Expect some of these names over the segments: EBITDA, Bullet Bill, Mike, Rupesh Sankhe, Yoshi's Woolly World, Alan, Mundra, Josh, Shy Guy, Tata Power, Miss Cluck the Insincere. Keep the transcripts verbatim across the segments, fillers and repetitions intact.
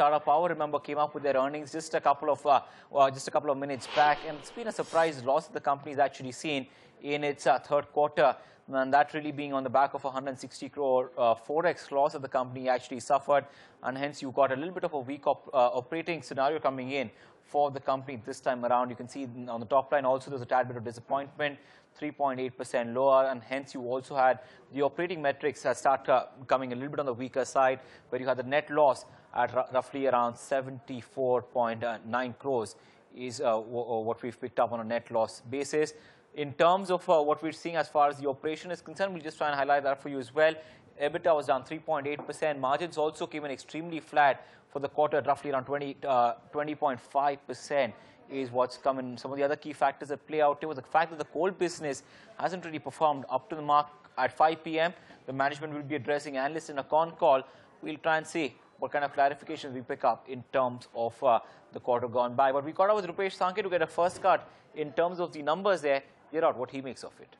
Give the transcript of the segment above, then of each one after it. Tata Power, remember, came up with their earnings just a couple of uh, uh, just a couple of minutes back, and it's been a surprise loss that the company has actually seen in its uh, third quarter, and that really being on the back of one hundred sixty crore uh, forex loss that the company actually suffered, and hence you got a little bit of a weak op uh, operating scenario coming in for the company this time around. You can see on the top line also there's a tad bit of disappointment, three point eight percent lower, and hence you also had the operating metrics start uh, coming a little bit on the weaker side, where you had the net loss at roughly around seventy-four point nine crores is uh, what we've picked up on a net loss basis. In terms of uh, what we're seeing as far as the operation is concerned, we'll just try and highlight that for you as well. EBITDA was down three point eight percent. Margins also came in extremely flat for the quarter at roughly around twenty point five percent is what's come in. Some of the other key factors that play out here was the fact that the coal business hasn't really performed up to the mark at five P M The management will be addressing analysts in a con call. We'll try and see what kind of clarifications we pick up in terms of uh, the quarter gone by. But we caught up with Rupesh Sankhe to get a first cut in terms of the numbers there. Hear out what he makes of it.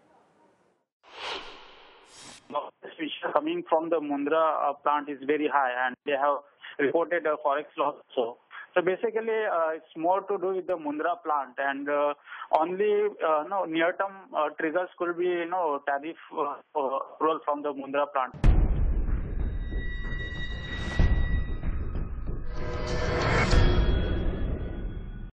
Coming from the Mundra uh, plant is very high, and they have reported a forex loss also. So basically, uh, it's more to do with the Mundra plant, and uh, only uh, no near-term uh, triggers could be you know tariff uh, uh, roll from the Mundra plant.